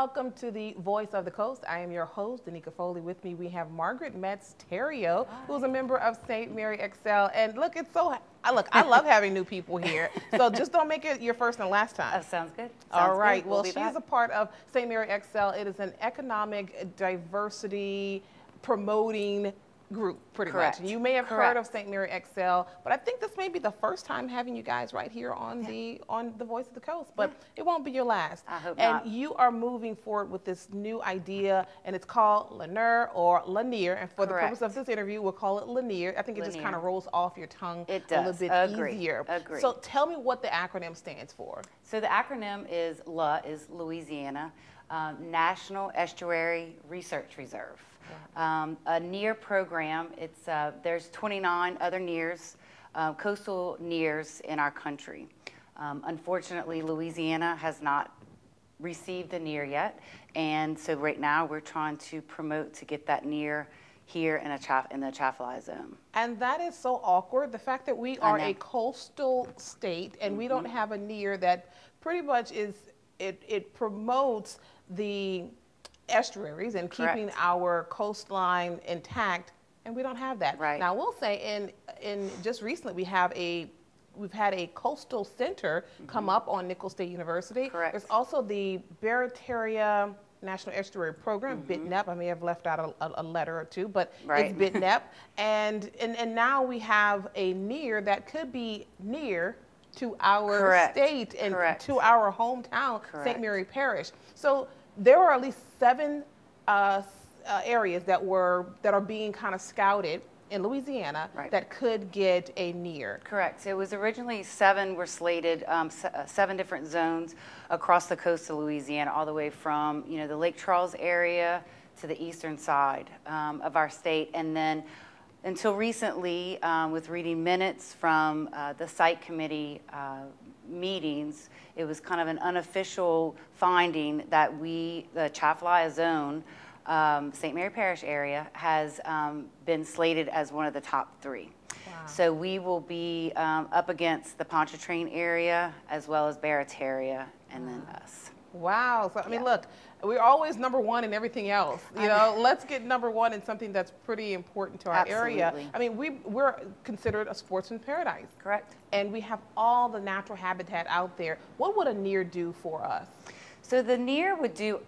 welcome to the Voice of the Coast. I am your host, Danica Foley. With me, we have Margaret Metz Theriot, who's a member of St. Mary Excel. And look, it's so, look, I love having new people here. So just don't make it your first and last time. That sounds good. All right. Well, she's a part of St. Mary Excel. It is an economic diversity promoting group, pretty much. And you may have heard of St. Mary Excel, but I think this may be the first time having you guys right here on the Voice of the Coast, but it won't be your last. I hope not. And you are moving forward with this new idea, and it's called LANERR or LANERR, and for the purpose of this interview, we'll call it LANERR. I think it just kind of rolls off your tongue a little bit easier. Agreed. So tell me what the acronym stands for. So the acronym is LA is Louisiana, National Estuary Research Reserve. A NEAR program, it's, there's 29 other NEARs, coastal NEARs in our country. Unfortunately, Louisiana has not received a NEAR yet, and so right now we're trying to promote to get that NEAR here in the Atchafalaya Zone. And that is so awkward, the fact that we are a coastal state and we don't have a NEAR that pretty much is, it promotes the estuaries and keeping our coastline intact, and we don't have that. Now, we'll say in just recently we have we've had a coastal center come up on Nicholls State University. There's also the Barataria National Estuary Program, BitNEP. I may have left out a letter or two, but it's BitNEP. and now we have a NEAR that could be near to our state and to our hometown, St. Mary Parish. So there are at least 7 areas that are being kind of scouted in Louisiana that could get a NEAR. So it was originally 7 were slated, 7 different zones across the coast of Louisiana, all the way from the Lake Charles area to the eastern side of our state, and then. Until recently, with reading minutes from the site committee meetings, it was kind of an unofficial finding that we, the Atchafalaya Zone, St. Mary Parish area, has been slated as one of the top 3. Wow. So we will be up against the Pontchartrain area, as well as Barataria, and then us. Wow. So, I mean, look, we're always #1 in everything else. You know, let's get #1 in something that's pretty important to our area. I mean, we're considered a sportsman paradise. And we have all the natural habitat out there. What would a NEAR do for us? So the NEAR would do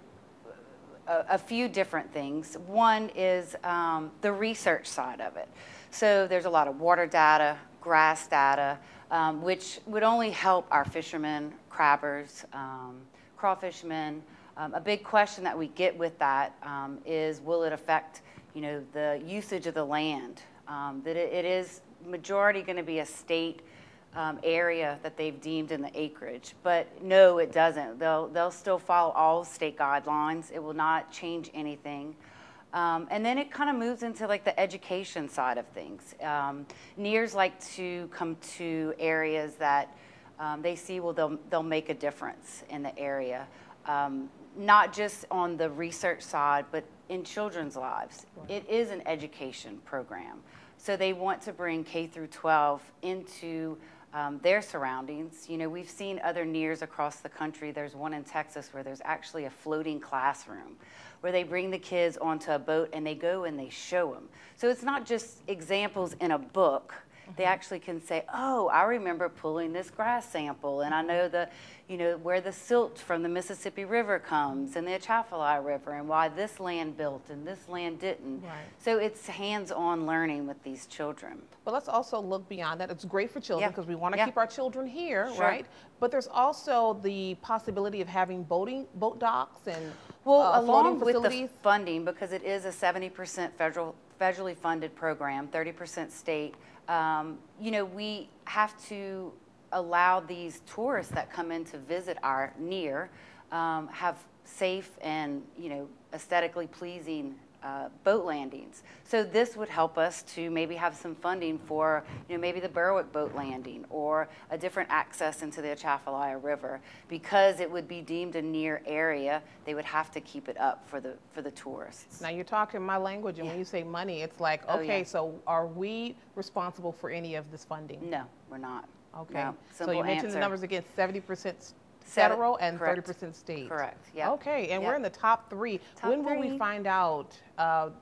a few different things. One is the research side of it. So there's a lot of water data, grass data, which would only help our fishermen, crabbers, crawfishmen. A big question that we get with that is, will it affect, the usage of the land? That it is majority going to be a state area that they've deemed in the acreage, but no, it doesn't. They'll still follow all state guidelines. It will not change anything. And then it kind of moves into like the education side of things. NEARs like to come to areas that they see, well, they'll make a difference in the area. Not just on the research side, but in children's lives. It is an education program. So they want to bring K-12 into their surroundings. We've seen other NEARs across the country. There's one in Texas where there's actually a floating classroom where they bring the kids onto a boat and they go and they show them. So it's not just examples in a book. They actually can say, oh, I remember pulling this grass sample, and I know the, where the silt from the Mississippi River comes and the Atchafalaya River, and why this land built and this land didn't. So it's hands-on learning with these children. But let's also look beyond that. It's great for children because we want to keep our children here, right? But there's also the possibility of having boat docks and along with the funding, because it is a 70% federally funded program, 30% state. We have to allow these tourists that come in to visit our NEAR have safe and, aesthetically pleasing boat landings. So this would help us to maybe have some funding for, maybe the Berwick boat landing or a different access into the Atchafalaya River. Because it would be deemed a NEAR area, they would have to keep it up for the tourists. Now you're talking my language, and when you say money, it's like, okay, so are we responsible for any of this funding? No, we're not. Okay. No. So you mentioned the numbers again, 70% federal and 30% state. Correct. Yeah. Okay, and we're in the top three. When will we find out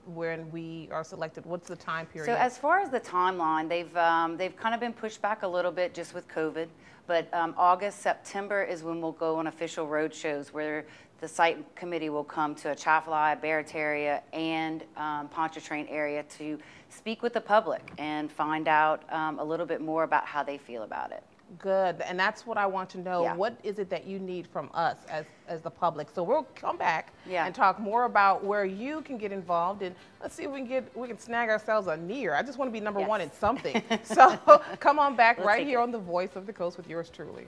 when we are selected? What's the time period? So as far as the timeline, they've kind of been pushed back a little bit just with COVID, but August, September is when we'll go on official road shows where the site committee will come to Atchafalaya, Barataria, and Pontchartrain area to speak with the public and find out a little bit more about how they feel about it. Good, and that's what I want to know. Yeah. What is it that you need from us as the public? So we'll come back and talk more about where you can get involved, and let's see if we can snag ourselves a NERR. I just want to be number one in something. So come on back right here on The Voice of the Coast with yours truly.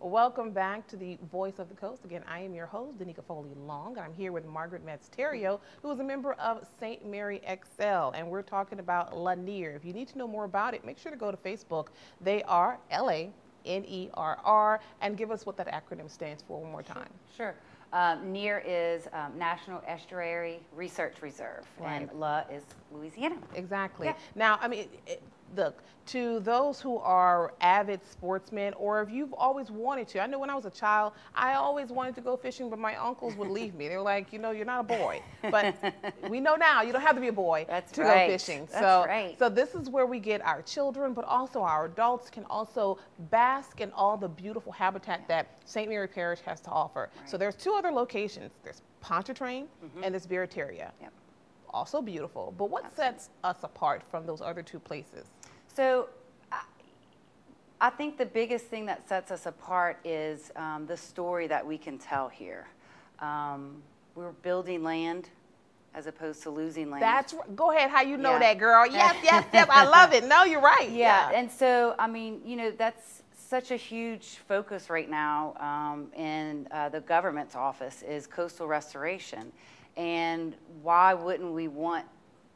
Welcome back to The Voice of the Coast. Again, I am your host, Danica Foley-Long, and I'm here with Margaret Metz Theriot, who is a member of St. Mary Excel, and we're talking about LANERR. If you need to know more about it, make sure to go to Facebook. They are LANERR, and give us what that acronym stands for one more time. Sure. NERR is National Estuary Research Reserve, and LA is Louisiana. Exactly. Yeah. Now, I mean, look, to those who are avid sportsmen, or if you've always wanted to, I know when I was a child, I always wanted to go fishing, but my uncles would leave me. They were like, you know, you're not a boy. But we know now you don't have to be a boy to go fishing. So this is where we get our children, but also our adults can also bask in all the beautiful habitat that St. Mary Parish has to offer. Right. So there's two other locations. There's Pontchartrain and there's Barataria. Yep. Also beautiful, but what sets us apart from those other two places? So I think the biggest thing that sets us apart is the story that we can tell here. We're building land as opposed to losing land. Go ahead, how you know that, girl. Yes, yes, yes, I love it. No, you're right. Yeah. And so, I mean, you know, that's such a huge focus right now in the government's office is coastal restoration. And why wouldn't we want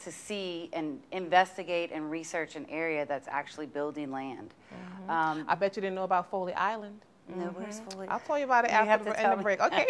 to see and investigate and research an area that's actually building land? I bet you didn't know about Foley Island. No, where's Foley? I'll tell you about it after the break. Okay.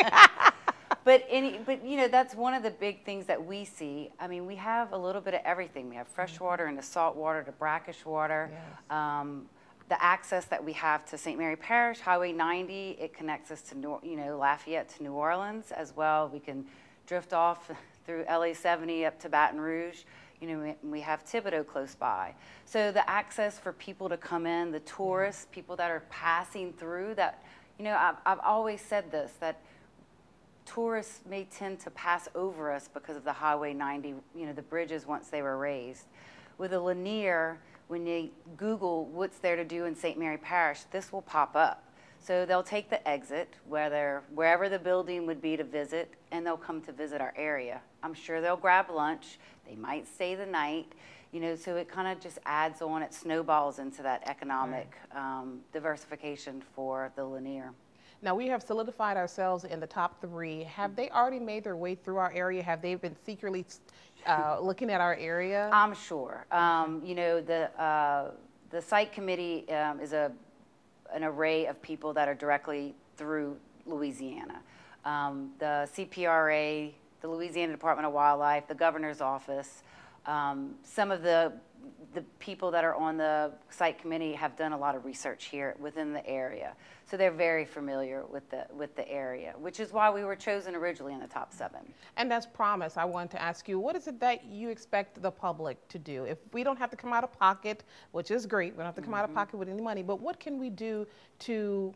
But you know, that's one of the big things that we see. I mean, we have a little bit of everything. We have fresh water and the salt water, the brackish water. Yes. The access that we have to St. Mary Parish, Highway 90, it connects us to Lafayette to New Orleans as well. We can drift off through LA 70 up to Baton Rouge. You know, we have Thibodaux close by. So the access for people to come in, the tourists, people that are passing through that, you know, I've always said this, that tourists may tend to pass over us because of the Highway 90, you know, the bridges once they were raised. With a LANERR, when you Google what's there to do in St. Mary Parish, this will pop up. So they'll take the exit, wherever the building would be to visit, and they'll come to visit our area. I'm sure they'll grab lunch. They might stay the night, you know, so it kind of just adds on, it snowballs into that economic diversification for the LANERR. Now, we have solidified ourselves in the top three. Have they already made their way through our area? Have they been secretly looking at our area? I'm sure. You know, the site committee is an array of people that are directly through Louisiana. The CPRA, the Louisiana Department of Wildlife, the governor's office, some of the people that are on the site committee have done a lot of research here within the area. So they're very familiar with the area, which is why we were chosen originally in the top 7. And as promised, I wanted to ask you, what is it that you expect the public to do? If we don't have to come out of pocket, which is great, we don't have to come out of pocket with any money, but what can we do to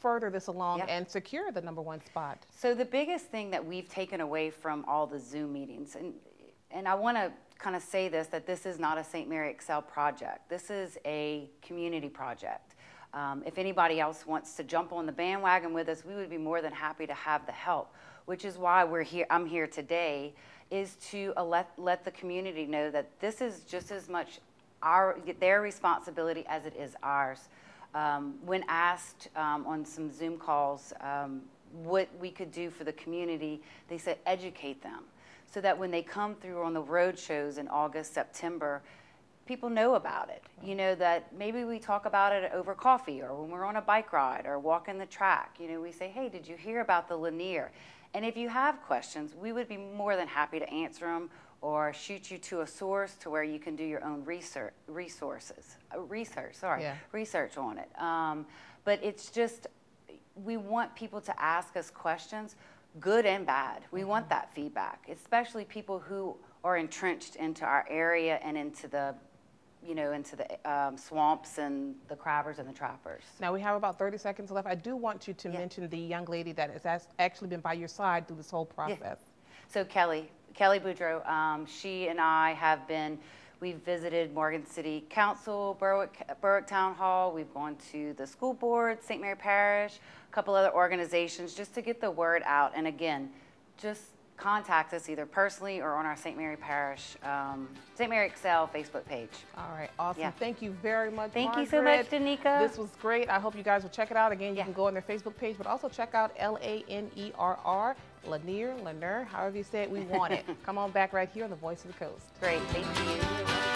further this along and secure the #1 spot? So the biggest thing that we've taken away from all the Zoom meetings, and I want to kind of say this, that this is not a St. Mary Excel project. This is a community project. If anybody else wants to jump on the bandwagon with us, we would be more than happy to have the help, which is why we're here. I'm here today is to let the community know that this is just as much their responsibility as it is ours. When asked on some Zoom calls what we could do for the community, they said educate them, so that when they come through on the road shows in August, September, people know about it. You know, that maybe we talk about it over coffee or when we're on a bike ride or walking the track. You know, we say, hey, did you hear about the LANERR? And if you have questions, we would be more than happy to answer them or shoot you to a source to where you can do your own research, research on it. But it's just, we want people to ask us questions, good and bad. We want that feedback, especially people who are entrenched into our area and into the, you know, into the swamps and the crabbers and the trappers. Now we have about 30 seconds left. I do want you to mention the young lady that has actually been by your side through this whole process. Yeah. So Kelly Boudreaux, she and I have been, we've visited Morgan City Council, Berwick Town Hall, we've gone to the school board, St. Mary Parish, a couple other organizations just to get the word out. And again, just contact us either personally or on our St. Mary Parish, St. Mary Excel Facebook page. All right, awesome. Yeah. Thank you very much, Margaret. Thank you so much, Danica. This was great. I hope you guys will check it out. Again, you can go on their Facebook page, but also check out LANERR, LANERR, however you say it, we want it. Come on back right here on the Voice of the Coast. Great, thank you.